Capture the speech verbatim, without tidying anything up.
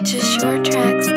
purchase your tracks.